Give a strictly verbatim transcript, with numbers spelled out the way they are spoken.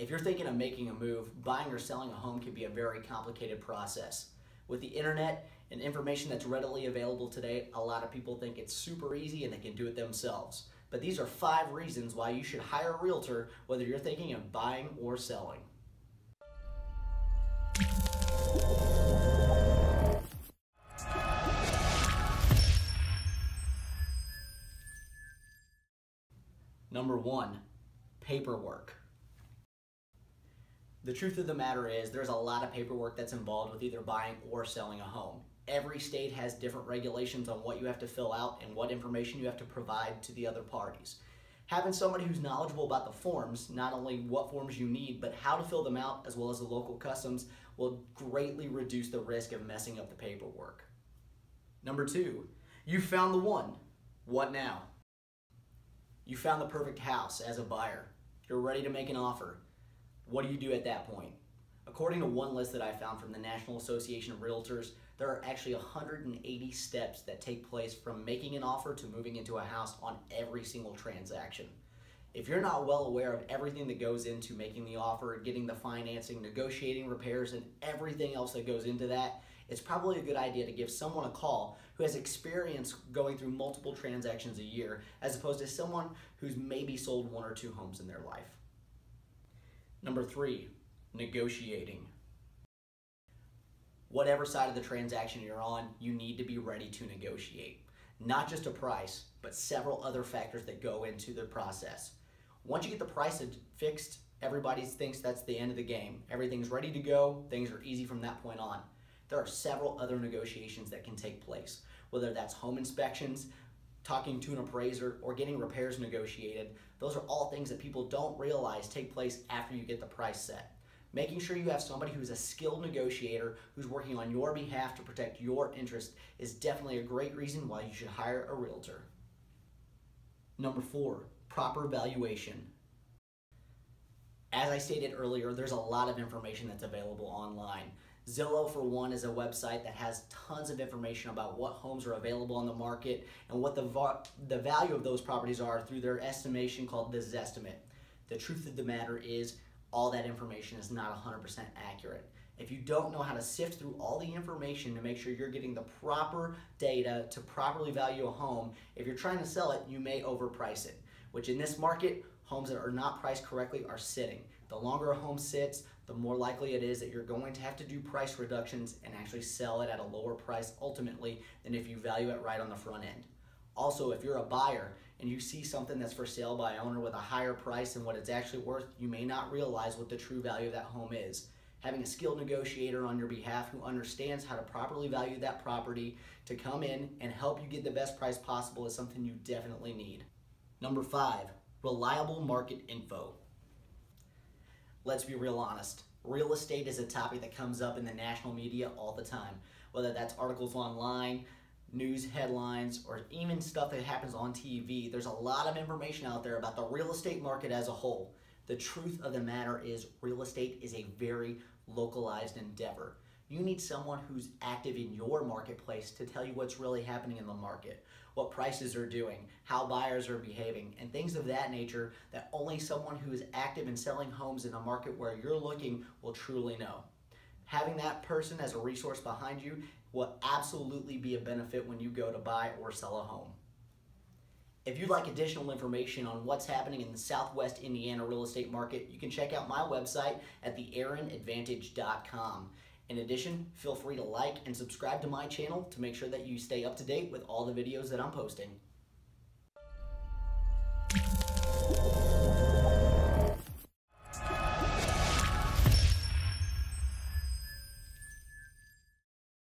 If you're thinking of making a move, buying or selling a home can be a very complicated process. With the internet and information that's readily available today, a lot of people think it's super easy and they can do it themselves. But these are five reasons why you should hire a realtor, whether you're thinking of buying or selling. Number one, paperwork. The truth of the matter is there's a lot of paperwork that's involved with either buying or selling a home. Every state has different regulations on what you have to fill out and what information you have to provide to the other parties. Having somebody who's knowledgeable about the forms, not only what forms you need, but how to fill them out as well as the local customs, will greatly reduce the risk of messing up the paperwork. Number two, you found the one. What now? You found the perfect house as a buyer. You're ready to make an offer. What do you do at that point? According to one list that I found from the National Association of Realtors, there are actually one hundred eighty steps that take place from making an offer to moving into a house on every single transaction. If you're not well aware of everything that goes into making the offer, getting the financing, negotiating repairs, and everything else that goes into that, it's probably a good idea to give someone a call who has experience going through multiple transactions a year, as opposed to someone who's maybe sold one or two homes in their life. Number three, negotiating. Whatever side of the transaction you're on, you need to be ready to negotiate. Not just a price, but several other factors that go into the process. Once you get the price fixed, everybody thinks that's the end of the game. Everything's ready to go, things are easy from that point on. There are several other negotiations that can take place, whether that's home inspections, talking to an appraiser, or getting repairs negotiated. Those are all things that people don't realize take place after you get the price set. Making sure you have somebody who's a skilled negotiator who's working on your behalf to protect your interest is definitely a great reason why you should hire a realtor. Number four, proper valuation. As I stated earlier, there's a lot of information that's available online. Zillow, for one, is a website that has tons of information about what homes are available on the market and what the, va the value of those properties are through their estimation called the Zestimate. The truth of the matter is all that information is not one hundred percent accurate. If you don't know how to sift through all the information to make sure you're getting the proper data to properly value a home, if you're trying to sell it, you may overprice it, which in this market, homes that are not priced correctly are sitting. The longer a home sits, the more likely it is that you're going to have to do price reductions and actually sell it at a lower price ultimately than if you value it right on the front end. Also, if you're a buyer and you see something that's for sale by owner with a higher price than what it's actually worth, you may not realize what the true value of that home is. Having a skilled negotiator on your behalf who understands how to properly value that property to come in and help you get the best price possible is something you definitely need. Number five, reliable market info. Let's be real honest. Real estate is a topic that comes up in the national media all the time, whether that's articles online, news headlines, or even stuff that happens on T V. There's a lot of information out there about the real estate market as a whole. The truth of the matter is real estate is a very localized endeavor. You need someone who's active in your marketplace to tell you what's really happening in the market, what prices are doing, how buyers are behaving, and things of that nature that only someone who is active in selling homes in the market where you're looking will truly know. Having that person as a resource behind you will absolutely be a benefit when you go to buy or sell a home. If you'd like additional information on what's happening in the Southwest Indiana real estate market, you can check out my website at the aaron advantage dot com. In addition, feel free to like and subscribe to my channel to make sure that you stay up to date with all the videos that I'm posting.